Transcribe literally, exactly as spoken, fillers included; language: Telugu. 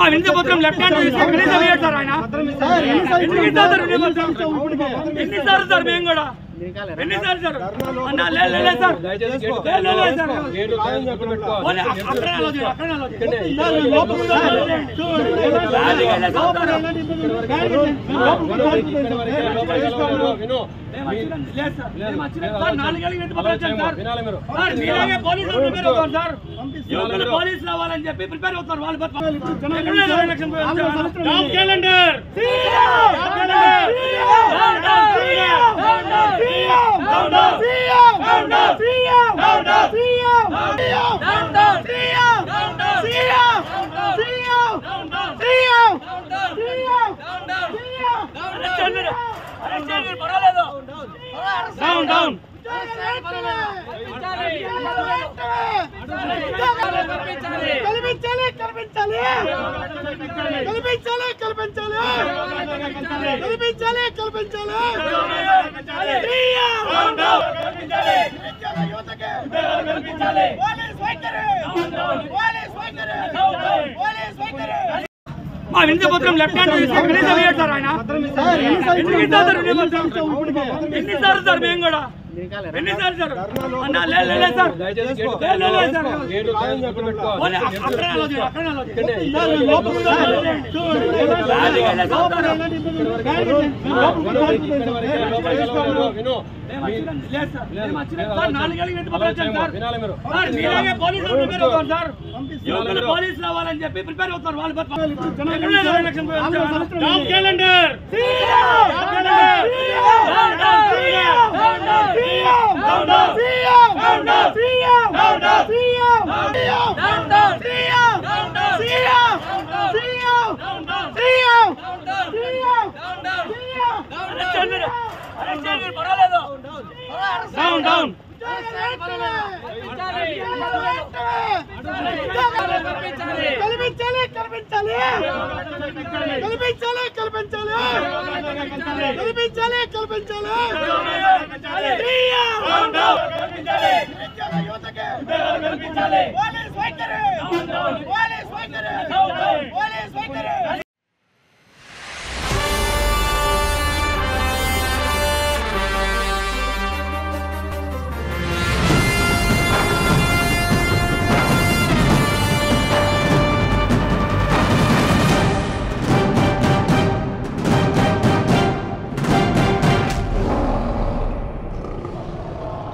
ఆ వినతి పత్రం లెఫ్ట్ హ్యాండ్ చేసి కనీసం వేయడు సార్ ఆయన. ఎన్ని ఇస్తారు వినతి పత్రం? ఎన్ని ఇస్తారు సార్? మేము కూడా ఎన్ని ఇస్తారు సార్? అన్న లే లే లే సార్, లే లే లే సార్. ఓలే అక్కడ అలా చేయ, అక్కడ అలా చేయ. సార్ లోపల లోపల విను. Down, down, down. ఆ వినతి పత్రం లెఫ్ట్ హ్యాండ్ చేసి కనీసం వేయడు సార్ ఆయన. ఎన్ని ఇస్తారు వినతి పత్రం? ఎన్ని ఇస్తారు సార్? మేము కూడా ఎన్ని ఇస్తారు సార్? అన్న లే లే లే సార్, లే లే లే సార్. ఓలే అక్కడ అలా చేయ, అక్కడ అలా చేయ. సార్ లోపల లోపల విను. లే సార్, నేను వచ్చిన సార్ నాలుగేళ్ళకి వినతి పత్రం ఇచ్చాను సార్. సార్ మీలాగే పోలీసులు ప్రిపేర్ అవుతారు సార్. యువకులు పోలీసులు అవ్వాలని చెప్పి ప్రిపేర్ అవుతారు వాళ్ళు. డాప్ calendar down down police victory police victory police victory